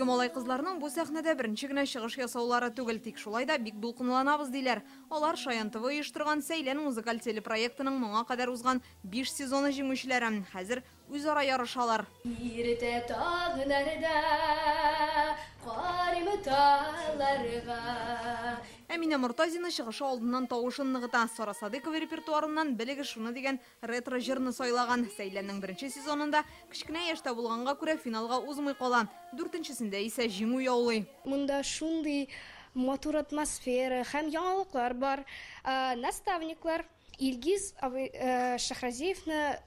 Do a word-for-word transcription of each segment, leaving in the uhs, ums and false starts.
Әлгі молай қызларының бұл сәхнеде бірінші гіне шығыш ясаулары түгіл тек шулайда бик дулқынланабыз дейлер. Олар Шаян ТВ ұйыштырған Сәйләнің музыкаль телепроектінің мұңа қадар узған беш сезоны жеңушілері. Хәзір үзара ярышалар. Ерте тағынарда, қарымы таларға. Әмина Мұртазина шығышы алдынан тауышын нығыта, Сара Садықова репертуарынан білігі шуны деген ретро жырны сойлаған. Сәйләннің бірінші сезонында кішкіне ешта болғанға күре финалға ұзмай қола. Дүртіншісінде есе жеңу яулы. Мұнда шунды матур атмосфера, хәм яңалықлар бар, наставниклар. Илгиз Шахразиевна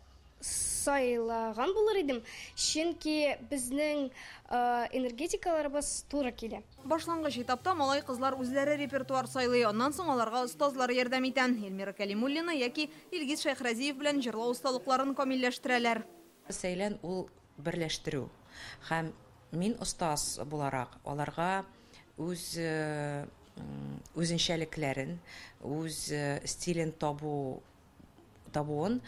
сойлаған болыр едім, шенке біздің энергетикаларыбыз тура келе. Башланғыш этапта малай қызлар өзләрі репертуар сайлы, оннан соң аларға ұстазлар ердәм итән. Эльмира Калимуллина яки Илгиз Шайхразиев білән жырлау ұсталықларын комилләштірәләр. Сәйлән ул бірләштіру. Хәм мин ұстаз боларақ аларға өзіншәлікләрін, өз стилін табу табуын,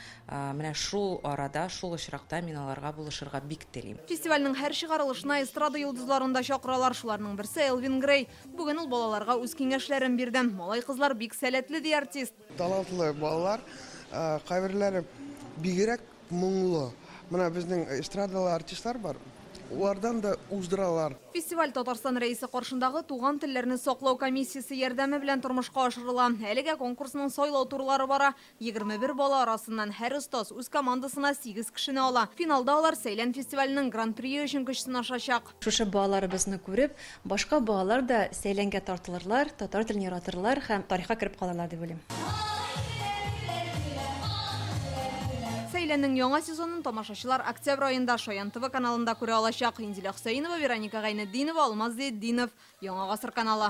мені шул арада, шул ұшырақта мен аларға бұлышырға бик телейм. Фестивалінің әр шығарылышына эстрада елдызларында шақыралар, шуларының бірсі Элвин Грей. Бүгін ол балаларға өз кеңешлерін берден. Малай қызлар бик сәлетлі де артист. Талантлы балалар, қайбірлері бигерек мұңлы. Мына біздің эстрадалы артистлар бар. Олардан да уздыралар. Фестиваль Татарстан рәйсі қоршындағы туған тіллеріні соқлау комиссиясы ердәмі білән тұрмышқа ашырыла. Әлігі конкурсының сойлау турлары бара. егерме бер бала арасынан әр ұстаз өз командасына сегіз кішіні ала. Финалда алар Сәйлән фестивалінің гран-приі үшін күшісін ашашақ. Шушы бағалары бізіні көріп, башқа бағалар да Сәйләнге тартылырлар, татар тілін яратырлар, һәм тарихқа кіріп қалалар деп ойлаймын. Сәйләннең яңа сезонын тамашачылар октябрь айында Шаян ТВ каналында күрә алачак. Индиля Хусаинова, Вероника Гайнетдинова, Алмаз Зәйдинов, Яңа Гасыр каналы.